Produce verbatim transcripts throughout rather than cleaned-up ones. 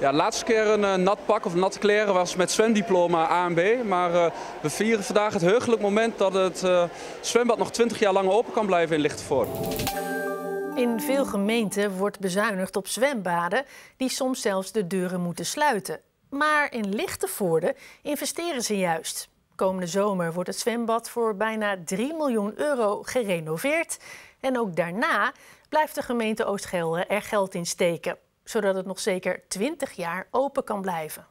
Ja, de laatste keer een uh, nat pak of natte kleren was met zwemdiploma A en B. Maar uh, we vieren vandaag het heugelijk moment dat het uh, zwembad nog twintig jaar lang open kan blijven in Lichtenvoorde. In veel gemeenten wordt bezuinigd op zwembaden die soms zelfs de deuren moeten sluiten. Maar in Lichtenvoorde investeren ze juist. Komende zomer wordt het zwembad voor bijna drie miljoen euro gerenoveerd. En ook daarna blijft de gemeente Oost Gelre er geld in steken, zodat het nog zeker twintig jaar open kan blijven.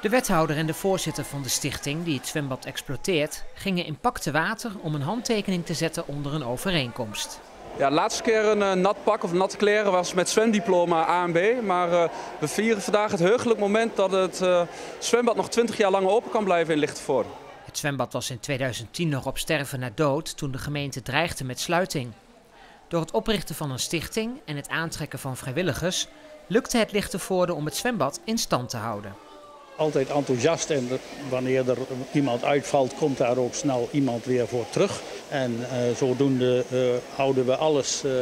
De wethouder en de voorzitter van de stichting die het zwembad exploiteert gingen in pak te water om een handtekening te zetten onder een overeenkomst. Ja, de laatste keer een uh, nat pak of natte kleren was met zwemdiploma A en B. Maar uh, we vieren vandaag het heugelijk moment dat het uh, zwembad nog twintig jaar lang open kan blijven in Lichtenvoorde. Het zwembad was in tweeduizend tien nog op sterven na dood toen de gemeente dreigde met sluiting. Door het oprichten van een stichting en het aantrekken van vrijwilligers lukte het Lichtenvoorde om het zwembad in stand te houden. Altijd enthousiast en wanneer er iemand uitvalt komt daar ook snel iemand weer voor terug. En uh, zodoende uh, houden we alles uh,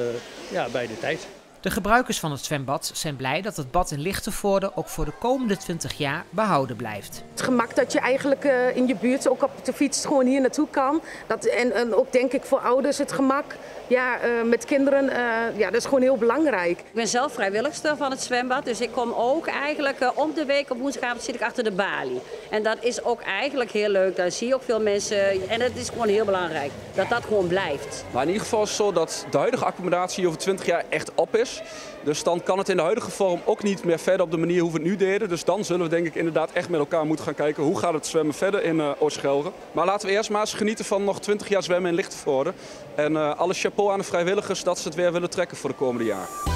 ja, bij de tijd. De gebruikers van het zwembad zijn blij dat het bad in Lichtenvoorde ook voor de komende twintig jaar behouden blijft. Het gemak dat je eigenlijk in je buurt ook op de fiets gewoon hier naartoe kan. Dat, en, en ook denk ik voor ouders het gemak ja, met kinderen, ja, dat is gewoon heel belangrijk. Ik ben zelf vrijwilligster van het zwembad, dus ik kom ook eigenlijk om de week op woensdagavond zit ik achter de balie. En dat is ook eigenlijk heel leuk, daar zie je ook veel mensen en het is gewoon heel belangrijk dat dat gewoon blijft. Maar in ieder geval is het zo dat de huidige accommodatie over twintig jaar echt op is. Dus dan kan het in de huidige vorm ook niet meer verder op de manier hoe we het nu deden. Dus dan zullen we denk ik inderdaad echt met elkaar moeten gaan kijken hoe gaat het zwemmen verder in uh, Oost Gelre. Maar laten we eerst maar eens genieten van nog twintig jaar zwemmen in Lichtenvoorde. En uh, alle chapeau aan de vrijwilligers dat ze het weer willen trekken voor de komende jaren.